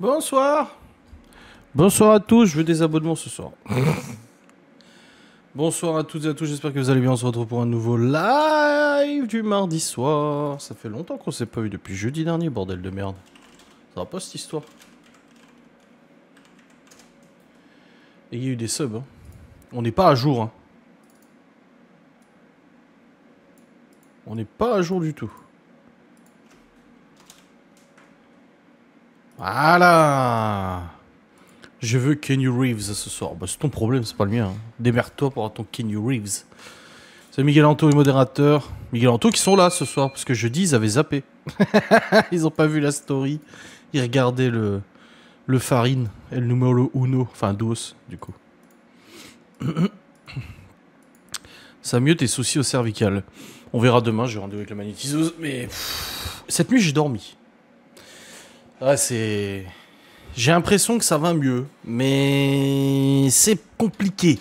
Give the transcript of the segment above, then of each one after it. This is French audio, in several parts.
Bonsoir. Bonsoir à tous, je veux des abonnements ce soir. Bonsoir à toutes et à tous, j'espère que vous allez bien. On se retrouve pour un nouveau live du mardi soir. Ça fait longtemps qu'on s'est pas vu depuis jeudi dernier, bordel de merde. Ça va pas cette histoire. Et il y a eu des subs. Hein. On n'est pas à jour. Hein. On n'est pas à jour du tout. Voilà. Je veux Kenny Reeves ce soir. Bah, c'est ton problème, c'est pas le mien. Hein. Démerde-toi pour avoir ton Kenny Reeves. C'est Miguel Anto, le modérateur. Miguel Anto qui sont là ce soir, parce que jeudi, ils avaient zappé. Ils ont pas vu la story. Ils regardaient le farine. El numero uno. Enfin, dos, du coup. Ça a mieux tes soucis au cervical. On verra demain, j'ai rendez-vous avec la magnétiseuse. Mais cette nuit, j'ai dormi. Ah, c'est... J'ai l'impression que ça va mieux, mais c'est compliqué.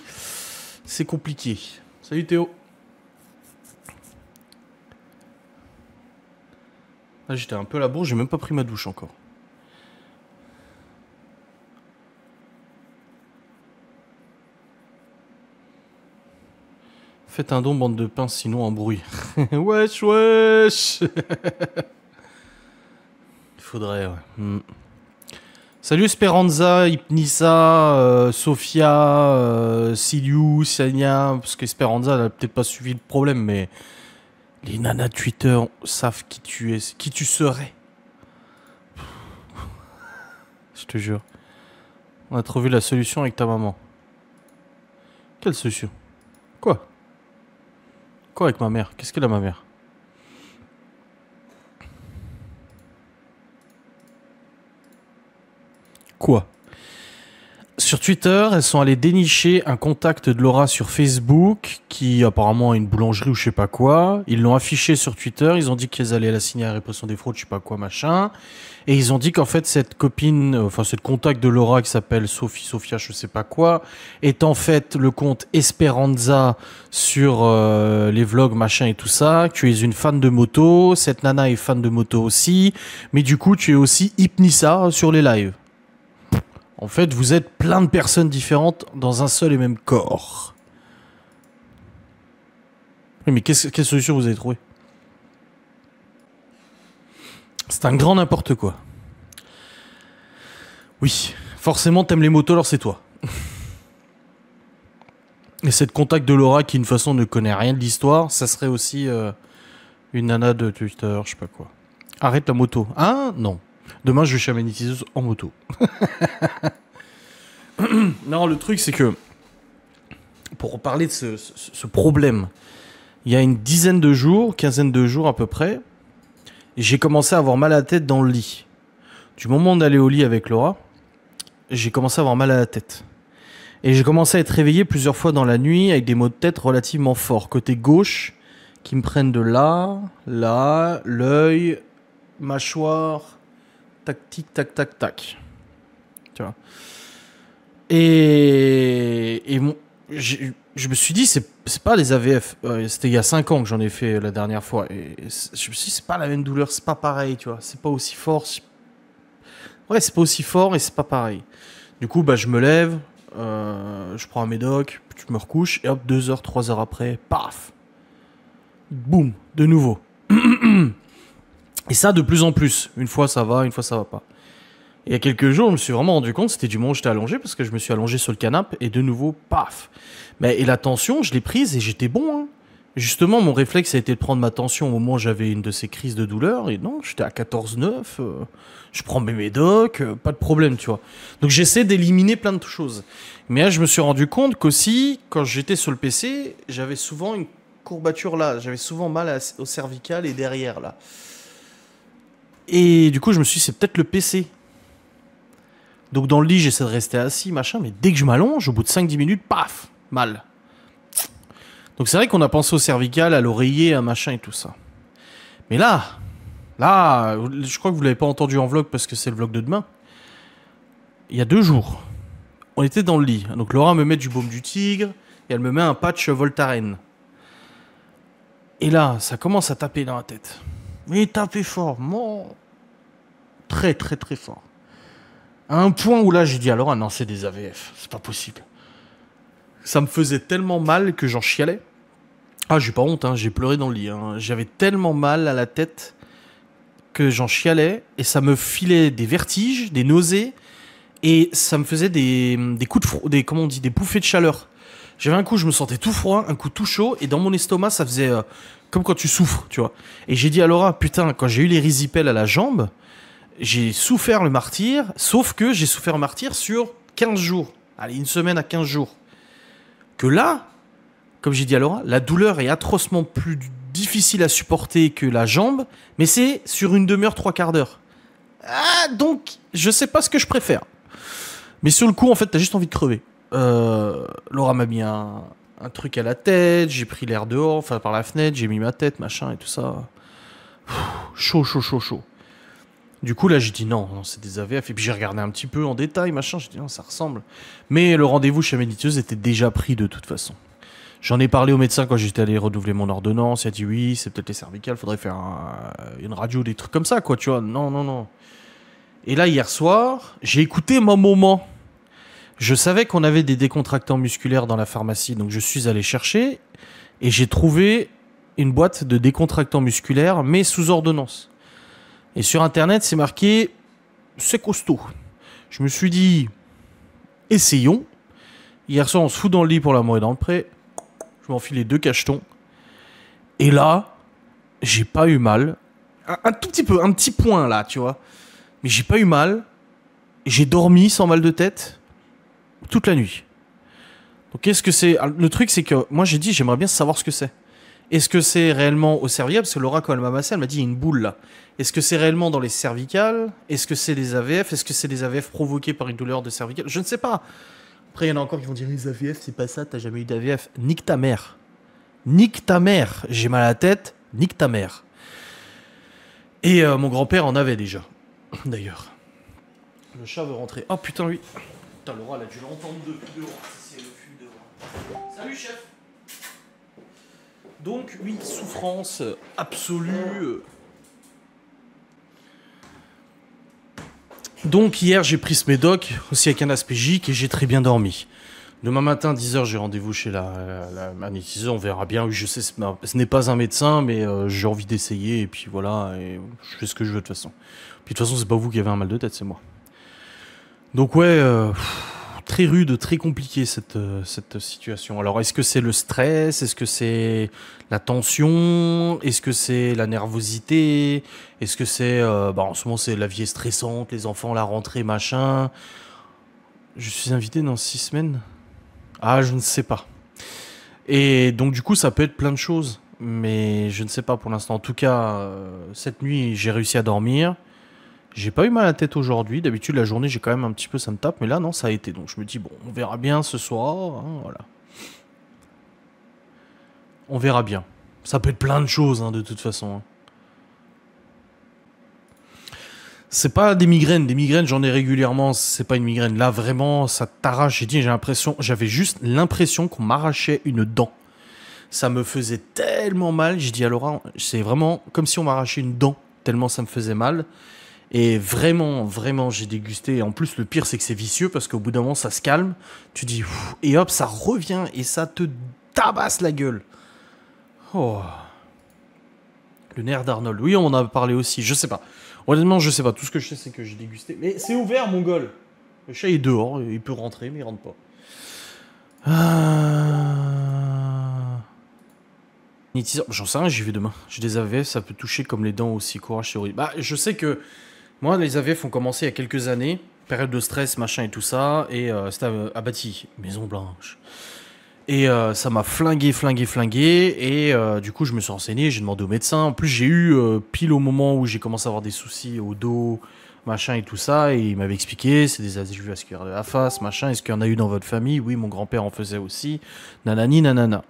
C'est compliqué. Salut Théo. Là, j'étais un peu à la bourre, j'ai même pas pris ma douche encore. Faites un don, bande de pain, sinon en bruit. Wesh, wesh. Faudrait, ouais. Mm. Salut Esperanza, Hypnisa, Sofia, Siliou, Sanya, parce qu'Esperanza n'a peut-être pas suivi le problème, mais les nanas Twitter savent qui tu es, qui tu serais. Je te jure. On a trouvé la solution avec ta maman. Quelle solution? Quoi? Quoi avec ma mère? Qu'est-ce qu'elle a ma mère? Quoi? Sur Twitter, elles sont allées dénicher un contact de Laura sur Facebook, qui apparemment a une boulangerie ou je sais pas quoi. Ils l'ont affiché sur Twitter, ils ont dit qu'elles allaient la signer à la répression des fraudes, je sais pas quoi, machin. Et ils ont dit qu'en fait, cette copine, enfin, cette contact de Laura qui s'appelle Sophie Sophia, je sais pas quoi, est en fait le compte Esperanza sur les vlogs, machin et tout ça. Tu es une fan de moto, cette nana est fan de moto aussi, mais du coup, tu es aussi Hypnisa sur les lives. En fait, vous êtes plein de personnes différentes dans un seul et même corps. Oui, mais quelle solution vous avez trouvée? C'est un grand n'importe quoi. Oui, forcément, t'aimes les motos, alors c'est toi. Et cette contact de Laura qui, de toute façon, ne connaît rien de l'histoire, ça serait aussi une nana de Twitter, je sais pas quoi. Arrête la moto. Hein? Non. Demain, je vais chez la magnétiseuse en moto. Non, le truc, c'est que, pour parler de ce problème, il y a une dizaine de jours, quinzaine de jours à peu près, j'ai commencé à avoir mal à la tête dans le lit. Du moment d'aller au lit avec Laura, j'ai commencé à avoir mal à la tête. Et j'ai commencé à être réveillé plusieurs fois dans la nuit avec des maux de tête relativement forts. Côté gauche, qui me prennent de là, l'œil, mâchoire... Tac, tic, tac, tac, tac. Tu vois. Et bon, je me suis dit, c'est pas les AVF. C'était il y a 5 ans que j'en ai fait la dernière fois. Et je me suis dit, c'est pas la même douleur, c'est pas pareil, tu vois. C'est pas aussi fort. Ouais, c'est pas aussi fort et c'est pas pareil. Du coup, bah, je me lève, je prends un médoc, puis je me recouche, et hop, 2 heures, 3 heures après, paf. Boum, de nouveau. Et ça, de plus en plus. Une fois, ça va, une fois, ça va pas. Et il y a quelques jours, je me suis vraiment rendu compte, c'était du moment où j'étais allongé, parce que je me suis allongé sur le canapé, et de nouveau, paf. Mais, et la tension, je l'ai prise, et j'étais bon. Hein. Justement, mon réflexe a été de prendre ma tension au moment où j'avais une de ces crises de douleur, et non, j'étais à 14,9, je prends mes médocs, pas de problème, tu vois. Donc j'essaie d'éliminer plein de choses. Mais là, je me suis rendu compte qu'aussi, quand j'étais sur le PC, j'avais souvent une courbature là, j'avais souvent mal au cervical et derrière là. Et du coup, je me suis dit, c'est peut-être le PC. Donc, dans le lit, j'essaie de rester assis, machin, mais dès que je m'allonge, au bout de 5-10 minutes, paf, mal. Donc, c'est vrai qu'on a pensé au cervical, à l'oreiller, à machin et tout ça. Mais là, je crois que vous ne l'avez pas entendu en vlog parce que c'est le vlog de demain. Il y a 2 jours, on était dans le lit. Donc, Laura me met du baume du tigre et elle me met un patch Voltaren. Et là, ça commence à taper dans la tête. Mais tapé fort, mon... très très très fort. À un point où là, j'ai dit à Laura, non, c'est des AVF, c'est pas possible. Ça me faisait tellement mal que j'en chialais. Ah, j'ai pas honte, hein, j'ai pleuré dans le lit. Hein. J'avais tellement mal à la tête que j'en chialais et ça me filait des vertiges, des nausées et ça me faisait des coups de froid, comment on dit, des bouffées de chaleur. J'avais un coup, je me sentais tout froid, un coup tout chaud et dans mon estomac, ça faisait comme quand tu souffres, tu vois. Et j'ai dit à Laura, putain, quand j'ai eu les risipelles à la jambe, j'ai souffert le martyr, sauf que j'ai souffert le martyr sur 15 jours. Allez, une semaine à 15 jours. Que là, comme j'ai dit à Laura, la douleur est atrocement plus difficile à supporter que la jambe, mais c'est sur une demi-heure, 3/4 d'heure. Ah, donc, je sais pas ce que je préfère. Mais sur le coup, en fait, t'as juste envie de crever. Laura m'a mis un truc à la tête, j'ai pris l'air dehors, enfin par la fenêtre, j'ai mis ma tête, machin et tout ça. Pff, chaud, chaud, chaud, chaud. Du coup, là, j'ai dit non, non c'est des AVF. Et puis, j'ai regardé un petit peu en détail, machin. J'ai dit non, ça ressemble. Mais le rendez-vous chez la méditeuse était déjà pris de toute façon. J'en ai parlé au médecin quand j'étais allé renouveler mon ordonnance. Il a dit oui, c'est peut-être les cervicales, faudrait faire une radio, des trucs comme ça, quoi, tu vois. Non, non, non. Et là, hier soir, j'ai écouté mon moment. Je savais qu'on avait des décontractants musculaires dans la pharmacie, donc je suis allé chercher et j'ai trouvé une boîte de décontractants musculaires, mais sous ordonnance. Et sur internet, c'est marqué « c'est costaud ». Je me suis dit « essayons ». Hier soir, on se fout dans le lit pour l'amour et dans le pré. Je m'enfile les deux cachetons. Et là, j'ai pas eu mal. Un tout petit peu, un petit point là, tu vois. Mais j'ai pas eu mal. J'ai dormi sans mal de tête toute la nuit. Donc qu'est-ce que c'est? Le truc, c'est que moi, j'ai dit « j'aimerais bien savoir ce que c'est ». Est-ce que c'est réellement au cervical? Parce que Laura, quand elle m'a massé, elle m'a dit, il y a une boule là. Est-ce que c'est réellement dans les cervicales? Est-ce que c'est des AVF? Est-ce que c'est des AVF provoqués par une douleur de cervicale? Je ne sais pas. Après, il y en a encore qui vont dire, les AVF, c'est pas ça, t'as jamais eu d'AVF. Nique ta mère. Nique ta mère. J'ai mal à la tête, nique ta mère. Et mon grand-père en avait déjà, d'ailleurs. Le chat veut rentrer. Oh putain, lui. Putain, Laura, elle a dû l'entendre depuis dehors. Si elle fume dehors. Salut, chef. Donc, oui, souffrance absolue. Donc, hier, j'ai pris ce médoc, aussi avec un aspégic, et j'ai très bien dormi. Demain matin, 10 h, j'ai rendez-vous chez la magnétiseuse, on verra bien. Je sais, ce n'est pas un médecin, mais j'ai envie d'essayer, et puis voilà, et je fais ce que je veux de toute façon. Puis de toute façon, c'est pas vous qui avez un mal de tête, c'est moi. Donc, ouais... très rude, très compliqué cette situation. Alors, est-ce que c'est le stress? Est-ce que c'est la tension? Est-ce que c'est la nervosité? Est-ce que c'est... en ce moment, c'est la vie est stressante, les enfants, la rentrée, machin. Je suis invité dans 6 semaines? Ah, je ne sais pas. Et donc, du coup, ça peut être plein de choses. Mais je ne sais pas pour l'instant. En tout cas, cette nuit, j'ai réussi à dormir. J'ai pas eu mal à la tête aujourd'hui. D'habitude, la journée, j'ai quand même un petit peu, ça me tape. Mais là, non, ça a été. Donc, je me dis, bon, on verra bien ce soir. Hein, voilà. On verra bien. Ça peut être plein de choses, hein, de toute façon. Hein. C'est pas des migraines. Des migraines, j'en ai régulièrement. C'est pas une migraine. Là, vraiment, ça t'arrache. J'ai dit, j'ai l'impression, j'avais juste l'impression qu'on m'arrachait une dent. Ça me faisait tellement mal. J'ai dit à Laura, c'est vraiment comme si on m'arrachait une dent. Tellement ça me faisait mal. Et vraiment, vraiment, j'ai dégusté. Et en plus, le pire, c'est que c'est vicieux parce qu'au bout d'un moment, ça se calme. Tu dis, ouf, et hop, ça revient et ça te tabasse la gueule. Oh. Le nerf d'Arnold. Oui, on en a parlé aussi. Je sais pas. Honnêtement, je sais pas. Tout ce que je sais, c'est que j'ai dégusté. Mais c'est ouvert, mon gars. Le chat est dehors. Il peut rentrer, mais il rentre pas. J'en sais rien, j'y vais demain. J'ai des AVF, ça peut toucher comme les dents aussi. Courage, c'est horrible. Bah, je sais que moi, les AVF ont commencé il y a quelques années. Période de stress, machin et tout ça. Et c'était abattu, Maison Blanche. Et ça m'a flingué. Et du coup, je me suis renseigné, j'ai demandé au médecin. En plus, j'ai eu pile au moment où j'ai commencé à avoir des soucis au dos, machin et tout ça. Et il m'avait expliqué, c'est des AVF vasculaires de la face, machin. Est-ce qu'il y en a eu dans votre famille? Oui, mon grand-père en faisait aussi. Nanani, nanana.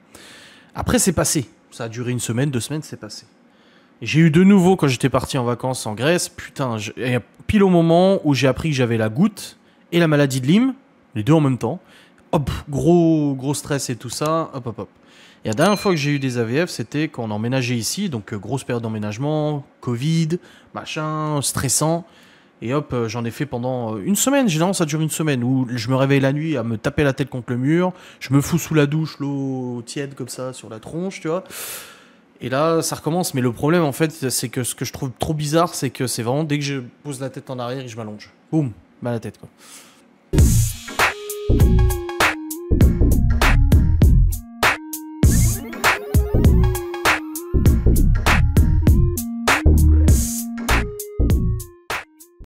Après, c'est passé. Ça a duré 1 semaine, 2 semaines, c'est passé. J'ai eu de nouveau, quand j'étais parti en vacances en Grèce, putain, pile au moment où j'ai appris que j'avais la goutte et la maladie de Lyme, les deux en même temps, hop, gros stress et tout ça, hop, hop, hop. Et la dernière fois que j'ai eu des AVF, c'était quand on emménageait ici, donc grosse période d'emménagement, Covid, machin, stressant. Et hop, j'en ai fait pendant une semaine. Généralement, ça dure une semaine où je me réveille la nuit à me taper la tête contre le mur. Je me fous sous la douche, l'eau tiède comme ça sur la tronche, tu vois. Et là, ça recommence. Mais le problème, en fait, c'est que ce que je trouve trop bizarre, c'est que c'est vraiment dès que je pose la tête en arrière et je m'allonge. Boum, mal à la tête, quoi.